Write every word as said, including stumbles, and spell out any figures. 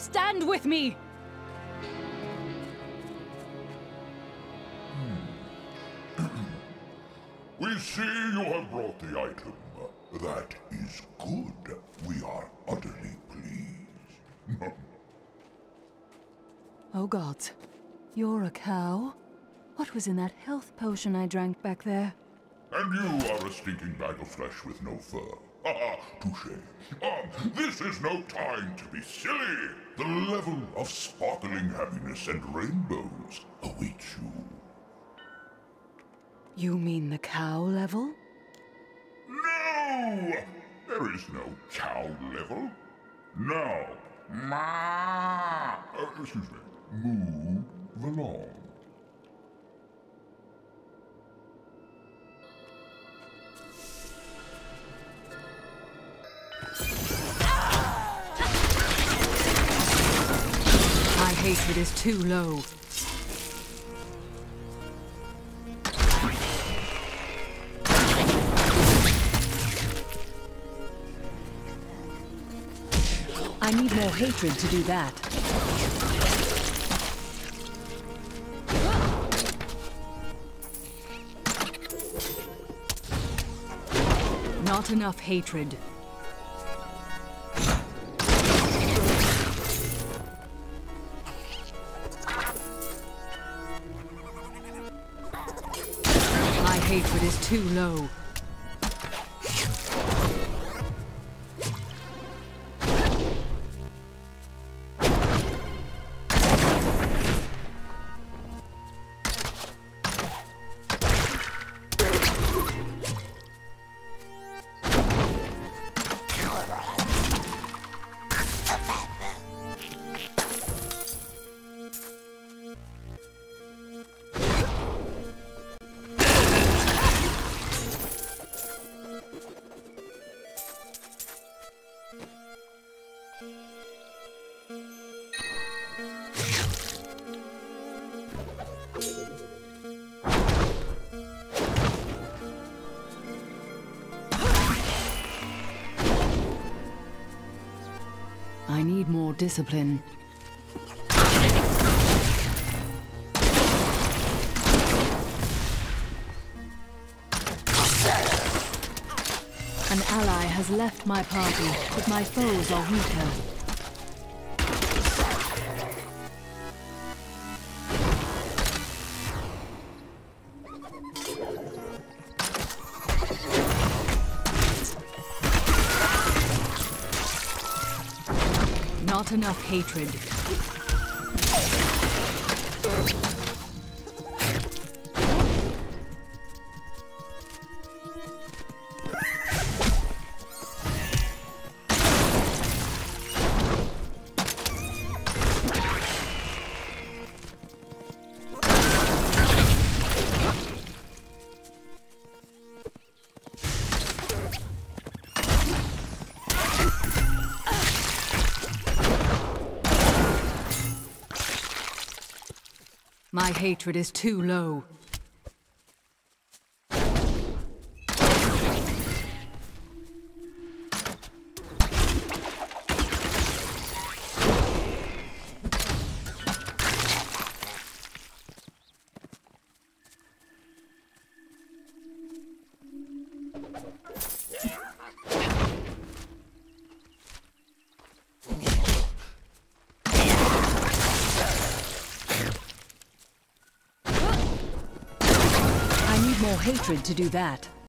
Stand with me! Hmm. We see you have brought the item. That is good. We are utterly pleased. Oh gods. You're a cow? What was in that health potion I drank back there? And you are a stinking bag of flesh with no fur. Ah, touche. Ah, this is no time to be silly. The level of sparkling happiness and rainbows awaits you. You mean the cow level? No! There is no cow level. Now, ma. Uh, excuse me. Move along. Hatred is too low. I need more hatred to do that. Not enough hatred. Hatred is too low. I need more discipline. An ally has left my party, but my foes are weaker. Not enough hatred. My hatred is too low. More hatred to do that.